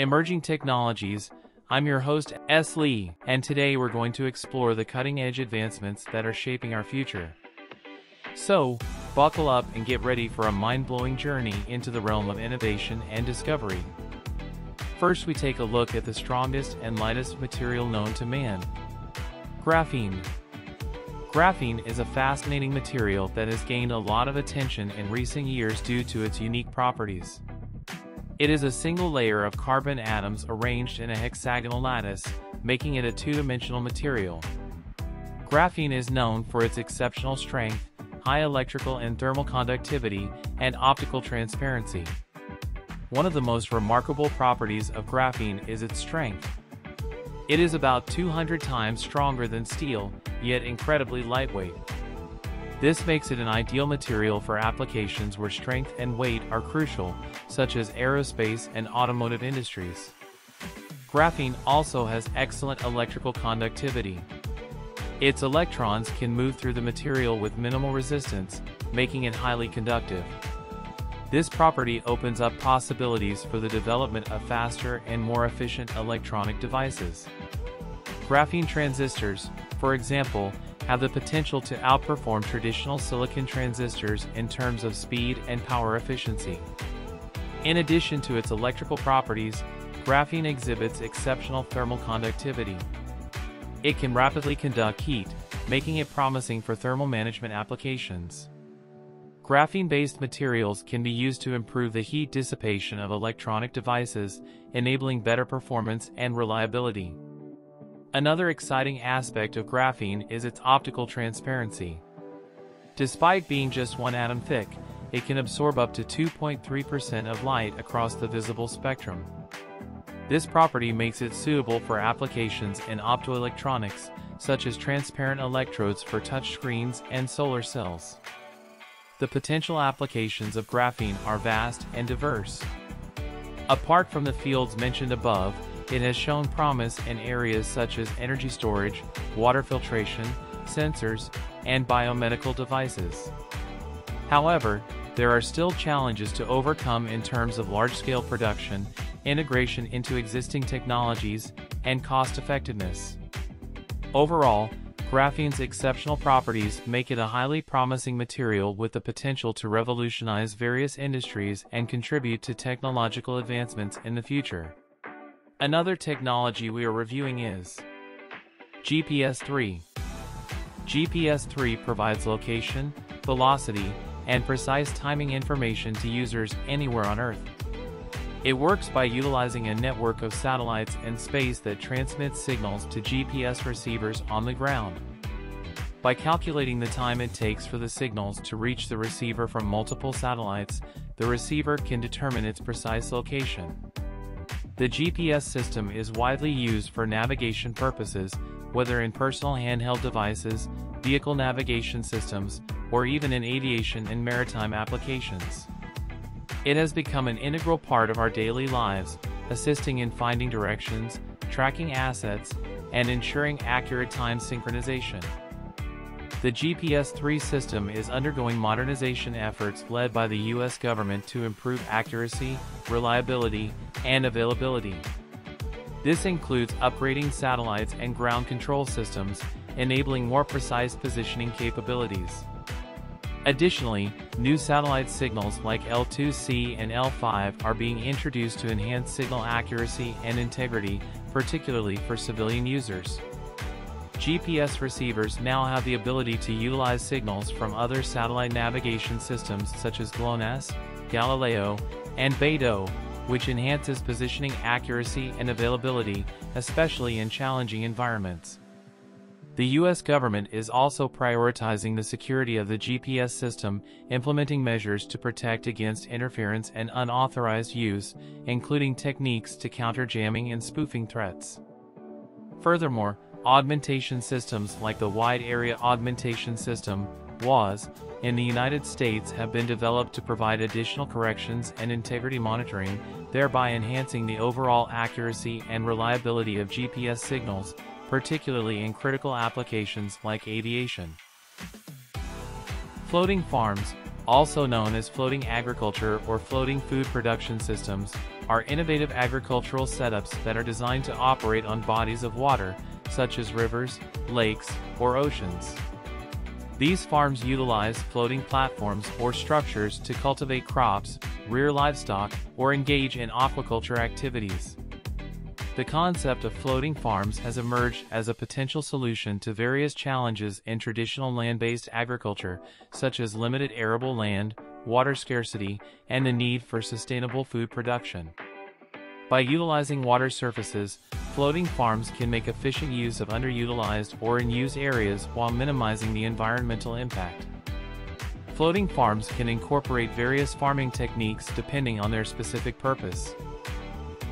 Emerging Technologies. I'm your host, S. Lee, and today we're going to explore the cutting-edge advancements that are shaping our future. So, buckle up and get ready for a mind-blowing journey into the realm of innovation and discovery. First, we take a look at the strongest and lightest material known to man: graphene. Graphene is a fascinating material that has gained a lot of attention in recent years due to its unique properties. It is a single layer of carbon atoms arranged in a hexagonal lattice, making it a two-dimensional material. Graphene is known for its exceptional strength, high electrical and thermal conductivity, and optical transparency. One of the most remarkable properties of graphene is its strength. It is about 200 times stronger than steel, yet incredibly lightweight. This makes it an ideal material for applications where strength and weight are crucial, such as aerospace and automotive industries. Graphene also has excellent electrical conductivity. Its electrons can move through the material with minimal resistance, making it highly conductive. This property opens up possibilities for the development of faster and more efficient electronic devices. Graphene transistors, for example, have the potential to outperform traditional silicon transistors in terms of speed and power efficiency. In addition to its electrical properties, graphene exhibits exceptional thermal conductivity. It can rapidly conduct heat, making it promising for thermal management applications. Graphene-based materials can be used to improve the heat dissipation of electronic devices, enabling better performance and reliability. Another exciting aspect of graphene is its optical transparency. Despite being just one atom thick, it can absorb up to 2.3% of light across the visible spectrum. This property makes it suitable for applications in optoelectronics, such as transparent electrodes for touchscreens and solar cells. The potential applications of graphene are vast and diverse. Apart from the fields mentioned above, it has shown promise in areas such as energy storage, water filtration, sensors, and biomedical devices. However, there are still challenges to overcome in terms of large-scale production, integration into existing technologies, and cost-effectiveness. Overall, graphene's exceptional properties make it a highly promising material with the potential to revolutionize various industries and contribute to technological advancements in the future. Another technology we are reviewing is GPS III. GPS III provides location, velocity, and precise timing information to users anywhere on Earth. It works by utilizing a network of satellites in space that transmits signals to GPS receivers on the ground. By calculating the time it takes for the signals to reach the receiver from multiple satellites, the receiver can determine its precise location. The GPS system is widely used for navigation purposes, whether in personal handheld devices, vehicle navigation systems, or even in aviation and maritime applications. It has become an integral part of our daily lives, assisting in finding directions, tracking assets, and ensuring accurate time synchronization. The GPS III system is undergoing modernization efforts led by the U.S. government to improve accuracy, reliability, and availability. This includes upgrading satellites and ground control systems, enabling more precise positioning capabilities. Additionally, new satellite signals like L2C and L5 are being introduced to enhance signal accuracy and integrity, particularly for civilian users. GPS receivers now have the ability to utilize signals from other satellite navigation systems such as GLONASS, Galileo, and BeiDou, which enhances positioning accuracy and availability, especially in challenging environments. The U.S. government is also prioritizing the security of the GPS system, implementing measures to protect against interference and unauthorized use, including techniques to counter jamming and spoofing threats. Furthermore, augmentation systems like the Wide Area Augmentation System, WAAS, in the United States have been developed to provide additional corrections and integrity monitoring, thereby enhancing the overall accuracy and reliability of GPS signals, particularly in critical applications like aviation. Floating farms, also known as floating agriculture or floating food production systems, are innovative agricultural setups that are designed to operate on bodies of water, such as rivers, lakes, or oceans. These farms utilize floating platforms or structures to cultivate crops, rear livestock, or engage in aquaculture activities. The concept of floating farms has emerged as a potential solution to various challenges in traditional land-based agriculture, such as limited arable land, water scarcity, and the need for sustainable food production. By utilizing water surfaces, floating farms can make efficient use of underutilized or in-use areas while minimizing the environmental impact. Floating farms can incorporate various farming techniques depending on their specific purpose.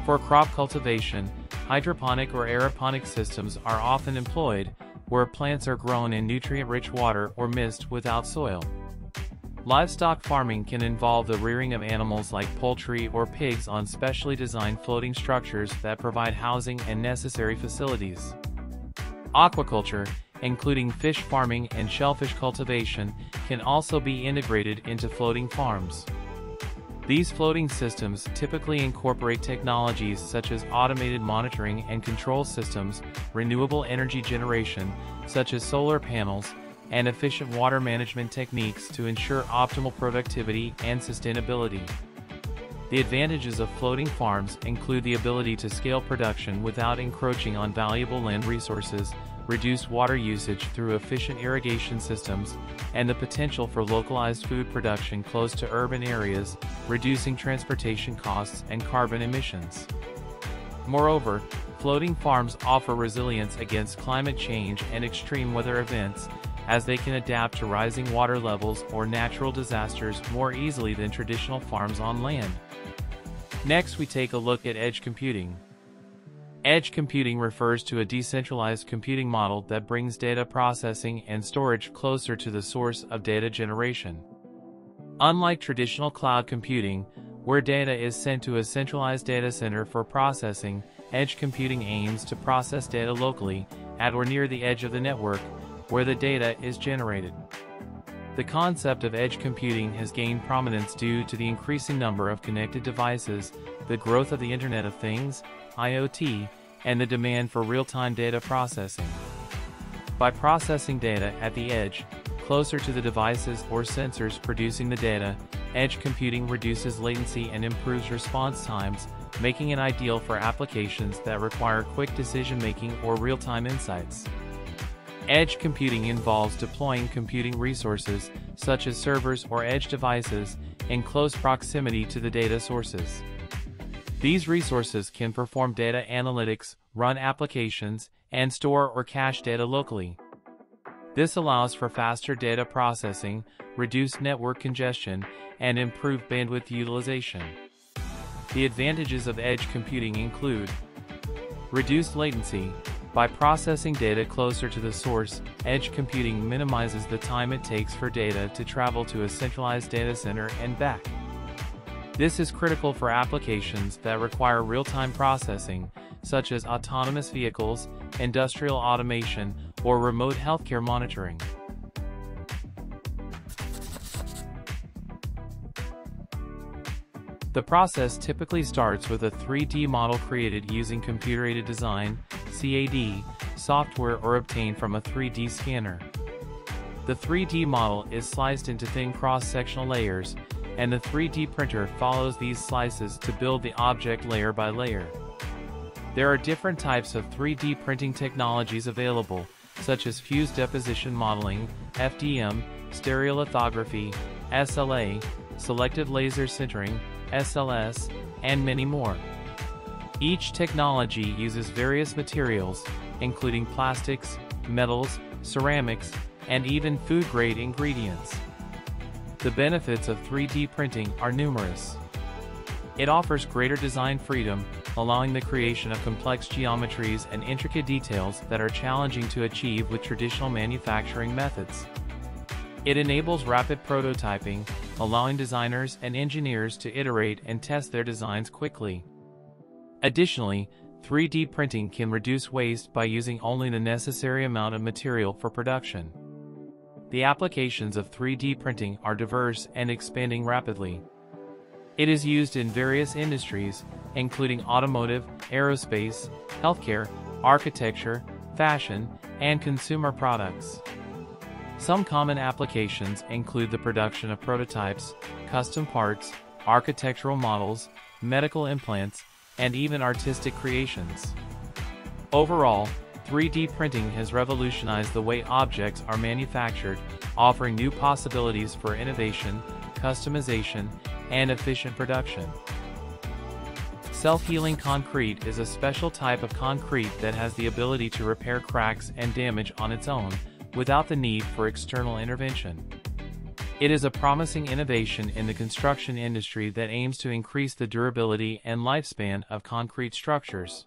For crop cultivation, hydroponic or aeroponic systems are often employed, where plants are grown in nutrient-rich water or mist without soil. Livestock farming can involve the rearing of animals like poultry or pigs on specially designed floating structures that provide housing and necessary facilities. Aquaculture, including fish farming and shellfish cultivation, can also be integrated into floating farms. These floating systems typically incorporate technologies such as automated monitoring and control systems, renewable energy generation, such as solar panels, and efficient water management techniques to ensure optimal productivity and sustainability. The advantages of floating farms include the ability to scale production without encroaching on valuable land resources, reduce water usage through efficient irrigation systems, and the potential for localized food production close to urban areas, reducing transportation costs and carbon emissions. Moreover, floating farms offer resilience against climate change and extreme weather events, as they can adapt to rising water levels or natural disasters more easily than traditional farms on land. Next, we take a look at edge computing. Edge computing refers to a decentralized computing model that brings data processing and storage closer to the source of data generation. Unlike traditional cloud computing, where data is sent to a centralized data center for processing, edge computing aims to process data locally, at or near the edge of the network, where the data is generated. The concept of edge computing has gained prominence due to the increasing number of connected devices, the growth of the Internet of Things, IoT, and the demand for real-time data processing. By processing data at the edge, closer to the devices or sensors producing the data, edge computing reduces latency and improves response times, making it ideal for applications that require quick decision-making or real-time insights. Edge computing involves deploying computing resources, such as servers or edge devices, in close proximity to the data sources. These resources can perform data analytics, run applications, and store or cache data locally. This allows for faster data processing, reduced network congestion, and improved bandwidth utilization. The advantages of edge computing include reduced latency. By processing data closer to the source, edge computing minimizes the time it takes for data to travel to a centralized data center and back. This is critical for applications that require real-time processing, such as autonomous vehicles, industrial automation, or remote healthcare monitoring. The process typically starts with a 3D model created using computer-aided design, CAD, software or obtained from a 3D scanner. The 3D model is sliced into thin cross-sectional layers, and the 3D printer follows these slices to build the object layer by layer. There are different types of 3D printing technologies available, such as fused deposition modeling, FDM, stereolithography, SLA, selective laser sintering, SLS, and many more. Each technology uses various materials, including plastics, metals, ceramics, and even food-grade ingredients. The benefits of 3D printing are numerous. It offers greater design freedom, allowing the creation of complex geometries and intricate details that are challenging to achieve with traditional manufacturing methods. It enables rapid prototyping, allowing designers and engineers to iterate and test their designs quickly. Additionally, 3D printing can reduce waste by using only the necessary amount of material for production. the applications of 3D printing are diverse and expanding rapidly. It is used in various industries, including automotive, aerospace, healthcare, architecture, fashion, and consumer products. Some common applications include the production of prototypes, custom parts, architectural models, medical implants, and even artistic creations. Overall, 3D printing has revolutionized the way objects are manufactured, offering new possibilities for innovation, customization, and efficient production. Self-healing concrete is a special type of concrete that has the ability to repair cracks and damage on its own, without the need for external intervention. It is a promising innovation in the construction industry that aims to increase the durability and lifespan of concrete structures.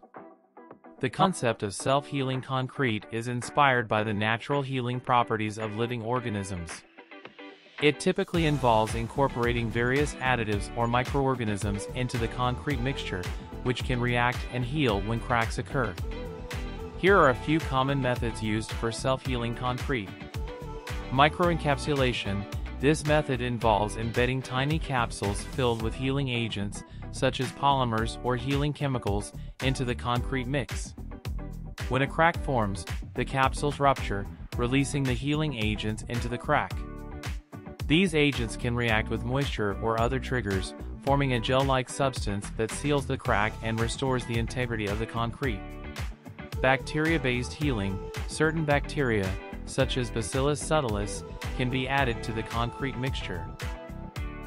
The concept of self-healing concrete is inspired by the natural healing properties of living organisms. It typically involves incorporating various additives or microorganisms into the concrete mixture, which can react and heal when cracks occur. Here are a few common methods used for self-healing concrete. Microencapsulation. This method involves embedding tiny capsules filled with healing agents, such as polymers or healing chemicals, into the concrete mix. When a crack forms, the capsules rupture, releasing the healing agents into the crack. These agents can react with moisture or other triggers, forming a gel-like substance that seals the crack and restores the integrity of the concrete. Bacteria-based healing. Certain bacteria, such as Bacillus subtilis, can be added to the concrete mixture.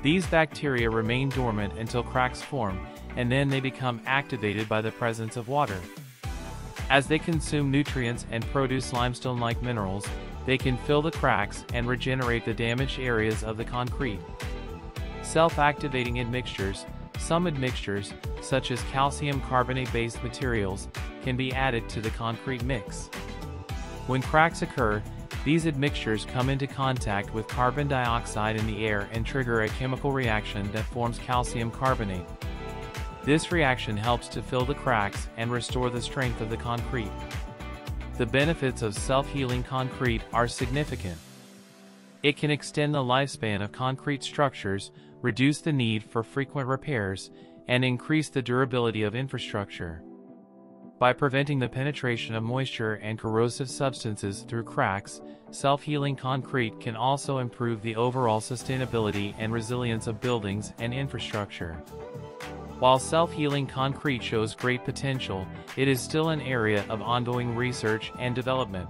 These bacteria remain dormant until cracks form, and then they become activated by the presence of water. As they consume nutrients and produce limestone-like minerals, they can fill the cracks and regenerate the damaged areas of the concrete. Self-activating admixtures. Some admixtures, such as calcium carbonate-based materials, can be added to the concrete mix. When cracks occur, these admixtures come into contact with carbon dioxide in the air and trigger a chemical reaction that forms calcium carbonate. This reaction helps to fill the cracks and restore the strength of the concrete. The benefits of self-healing concrete are significant. It can extend the lifespan of concrete structures, reduce the need for frequent repairs, and increase the durability of infrastructure. By preventing the penetration of moisture and corrosive substances through cracks, self-healing concrete can also improve the overall sustainability and resilience of buildings and infrastructure. While self-healing concrete shows great potential, it is still an area of ongoing research and development.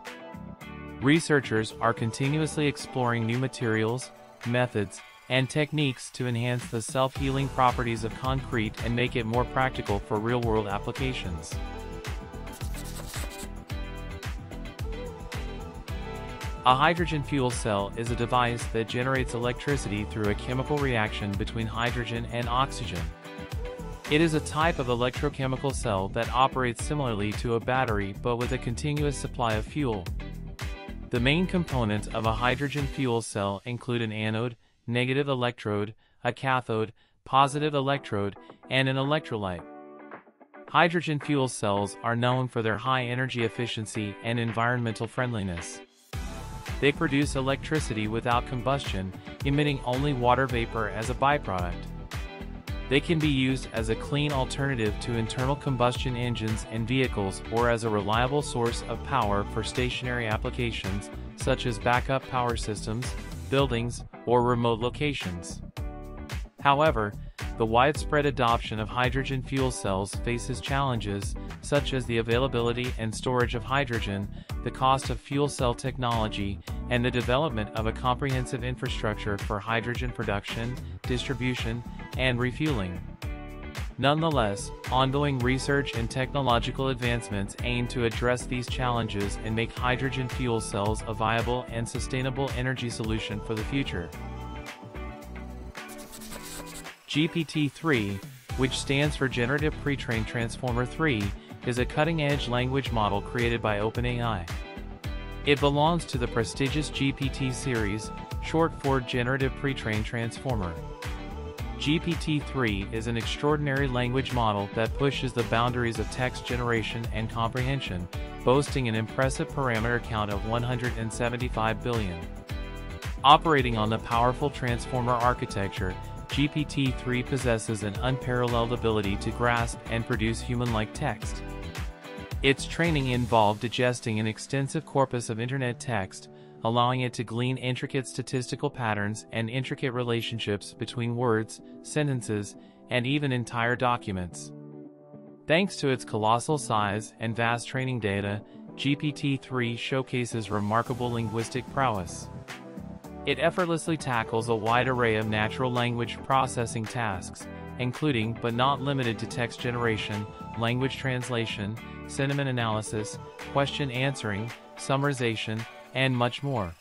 Researchers are continuously exploring new materials, methods, and techniques to enhance the self-healing properties of concrete and make it more practical for real-world applications. A hydrogen fuel cell is a device that generates electricity through a chemical reaction between hydrogen and oxygen. It is a type of electrochemical cell that operates similarly to a battery but with a continuous supply of fuel. The main components of a hydrogen fuel cell include an anode, negative electrode, a cathode, positive electrode, and an electrolyte. Hydrogen fuel cells are known for their high energy efficiency and environmental friendliness. They produce electricity without combustion, emitting only water vapor as a byproduct. They can be used as a clean alternative to internal combustion engines and vehicles or as a reliable source of power for stationary applications, such as backup power systems, buildings, or remote locations. However, the widespread adoption of hydrogen fuel cells faces challenges, such as the availability and storage of hydrogen, the cost of fuel cell technology, and the development of a comprehensive infrastructure for hydrogen production, distribution, and refueling. Nonetheless, ongoing research and technological advancements aim to address these challenges and make hydrogen fuel cells a viable and sustainable energy solution for the future. GPT-3, which stands for Generative Pre-trained Transformer 3, is a cutting-edge language model created by OpenAI. It belongs to the prestigious GPT series, short for Generative Pre-trained Transformer. GPT-3 is an extraordinary language model that pushes the boundaries of text generation and comprehension, boasting an impressive parameter count of 175 billion. Operating on a powerful transformer architecture, GPT-3 possesses an unparalleled ability to grasp and produce human-like text. Its training involved digesting an extensive corpus of internet text, allowing it to glean intricate statistical patterns and intricate relationships between words, sentences, and even entire documents. Thanks to its colossal size and vast training data, GPT-3 showcases remarkable linguistic prowess. It effortlessly tackles a wide array of natural language processing tasks, including but not limited to text generation, language translation, sentiment analysis, question answering, summarization, and much more.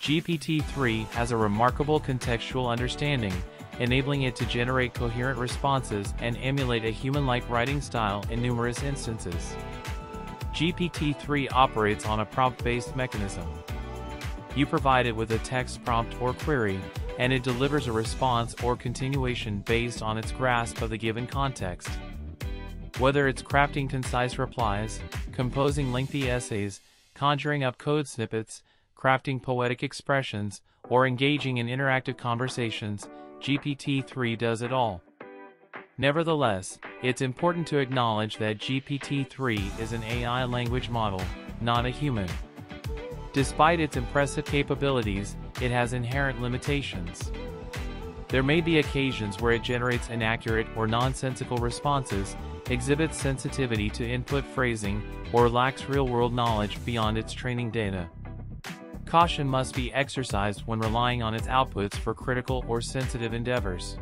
GPT-3 has a remarkable contextual understanding, enabling it to generate coherent responses and emulate a human-like writing style in numerous instances. GPT-3 operates on a prompt-based mechanism. You provide it with a text prompt or query, and it delivers a response or continuation based on its grasp of the given context. Whether it's crafting concise replies, composing lengthy essays, conjuring up code snippets, crafting poetic expressions, or engaging in interactive conversations, GPT-3 does it all. Nevertheless, it's important to acknowledge that GPT-3 is an AI language model, not a human. Despite its impressive capabilities, it has inherent limitations. There may be occasions where it generates inaccurate or nonsensical responses, exhibits sensitivity to input phrasing, or lacks real-world knowledge beyond its training data. Caution must be exercised when relying on its outputs for critical or sensitive endeavors.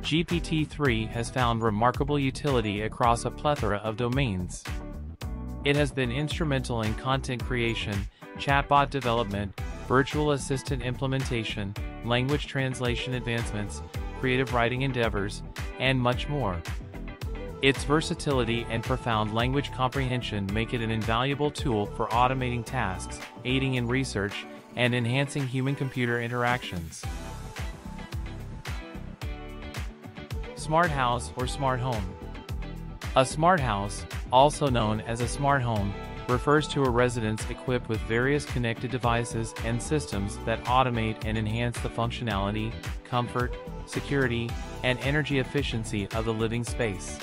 GPT-3 has found remarkable utility across a plethora of domains. It has been instrumental in content creation, chatbot development, virtual assistant implementation, language translation advancements, creative writing endeavors, and much more. Its versatility and profound language comprehension make it an invaluable tool for automating tasks, aiding in research, and enhancing human-computer interactions. Smart house or smart home. A smart house, also known as a smart home, refers to a residence equipped with various connected devices and systems that automate and enhance the functionality, comfort, security, and energy efficiency of the living space.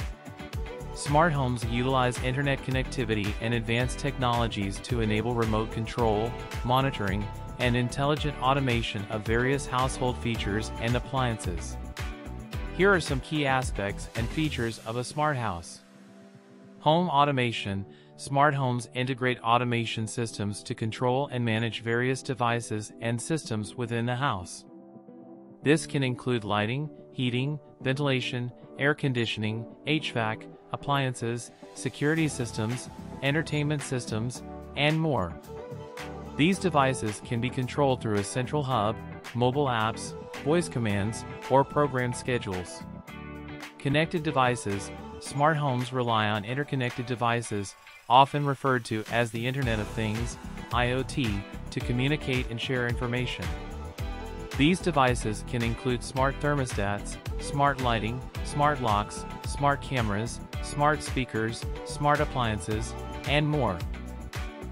Smart homes utilize internet connectivity and advanced technologies to enable remote control, monitoring, and intelligent automation of various household features and appliances. Here are some key aspects and features of a smart house. Home automation. Smart homes integrate automation systems to control and manage various devices and systems within the house. This can include lighting, heating, ventilation, air conditioning, HVAC, appliances, security systems, entertainment systems, and more. These devices can be controlled through a central hub, mobile apps, voice commands, or program schedules. Connected devices. Smart homes rely on interconnected devices, often referred to as the Internet of Things, IoT, to communicate and share information. These devices can include smart thermostats, smart lighting, smart locks, smart cameras, smart speakers, smart appliances, and more.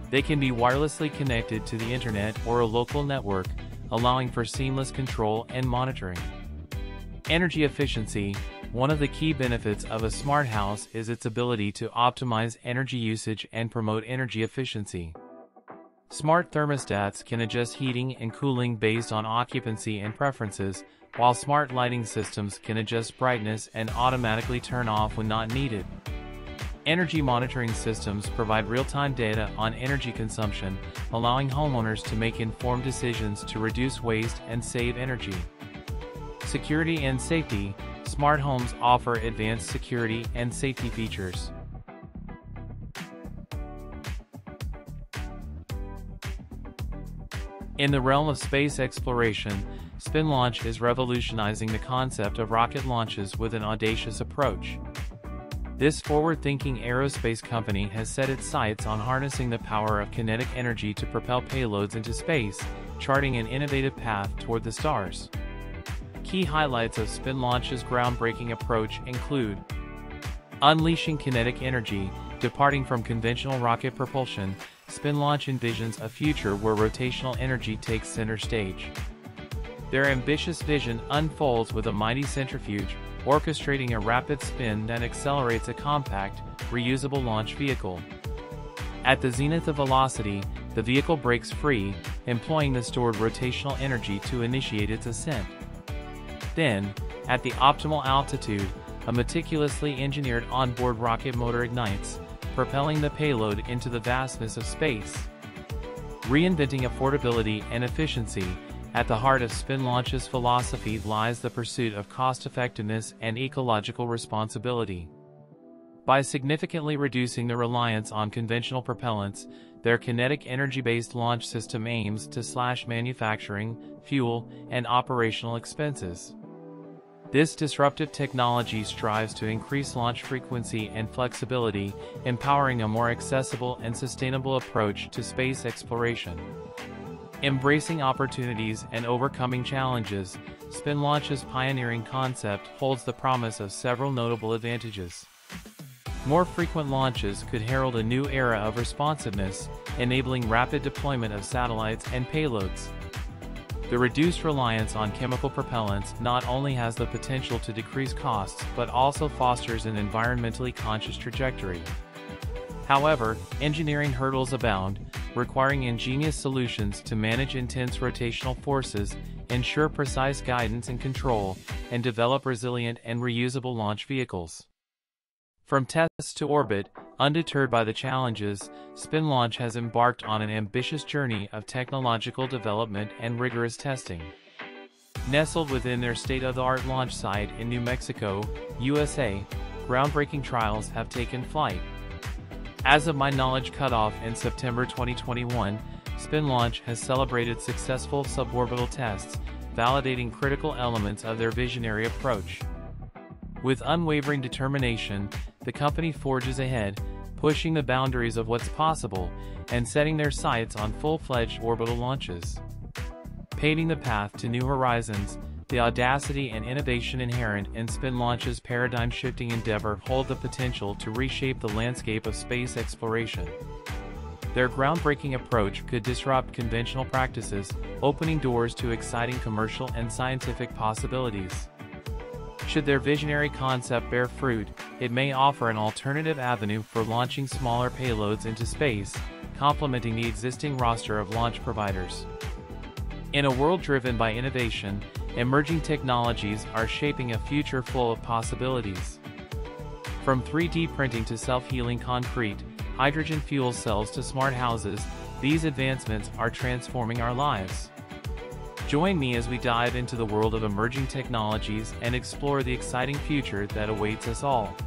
They can be wirelessly connected to the internet or a local network, allowing for seamless control and monitoring. Energy efficiency. One of the key benefits of a smart house is its ability to optimize energy usage and promote energy efficiency. Smart thermostats can adjust heating and cooling based on occupancy and preferences, while smart lighting systems can adjust brightness and automatically turn off when not needed. Energy monitoring systems provide real-time data on energy consumption, allowing homeowners to make informed decisions to reduce waste and save energy. Security and safety. Smart homes offer advanced security and safety features. In the realm of space exploration, SpinLaunch is revolutionizing the concept of rocket launches with an audacious approach. This forward-thinking aerospace company has set its sights on harnessing the power of kinetic energy to propel payloads into space, charting an innovative path toward the stars. Key highlights of SpinLaunch's groundbreaking approach include: unleashing kinetic energy. Departing from conventional rocket propulsion, SpinLaunch envisions a future where rotational energy takes center stage. Their ambitious vision unfolds with a mighty centrifuge, orchestrating a rapid spin that accelerates a compact, reusable launch vehicle. At the zenith of velocity, the vehicle breaks free, employing the stored rotational energy to initiate its ascent. Then, at the optimal altitude, a meticulously engineered onboard rocket motor ignites, propelling the payload into the vastness of space. Reinventing affordability and efficiency, at the heart of SpinLaunch's philosophy lies the pursuit of cost-effectiveness and ecological responsibility. By significantly reducing the reliance on conventional propellants, their kinetic energy-based launch system aims to slash manufacturing, fuel, and operational expenses. This disruptive technology strives to increase launch frequency and flexibility, empowering a more accessible and sustainable approach to space exploration. Embracing opportunities and overcoming challenges, SpinLaunch's pioneering concept holds the promise of several notable advantages. More frequent launches could herald a new era of responsiveness, enabling rapid deployment of satellites and payloads. The reduced reliance on chemical propellants not only has the potential to decrease costs but also fosters an environmentally conscious trajectory. However, engineering hurdles abound, requiring ingenious solutions to manage intense rotational forces, ensure precise guidance and control, and develop resilient and reusable launch vehicles. From tests to orbit, undeterred by the challenges, SpinLaunch has embarked on an ambitious journey of technological development and rigorous testing. Nestled within their state-of-the-art launch site in New Mexico, USA, groundbreaking trials have taken flight. As of my knowledge cutoff in September 2021, SpinLaunch has celebrated successful suborbital tests, validating critical elements of their visionary approach. With unwavering determination, the company forges ahead, pushing the boundaries of what's possible, and setting their sights on full-fledged orbital launches. Paving the path to new horizons, the audacity and innovation inherent in SpinLaunch's paradigm-shifting endeavor hold the potential to reshape the landscape of space exploration. Their groundbreaking approach could disrupt conventional practices, opening doors to exciting commercial and scientific possibilities. Should their visionary concept bear fruit, it may offer an alternative avenue for launching smaller payloads into space, complementing the existing roster of launch providers. In a world driven by innovation, emerging technologies are shaping a future full of possibilities. From 3D printing to self-healing concrete, hydrogen fuel cells to smart houses, these advancements are transforming our lives. Join me as we dive into the world of emerging technologies and explore the exciting future that awaits us all.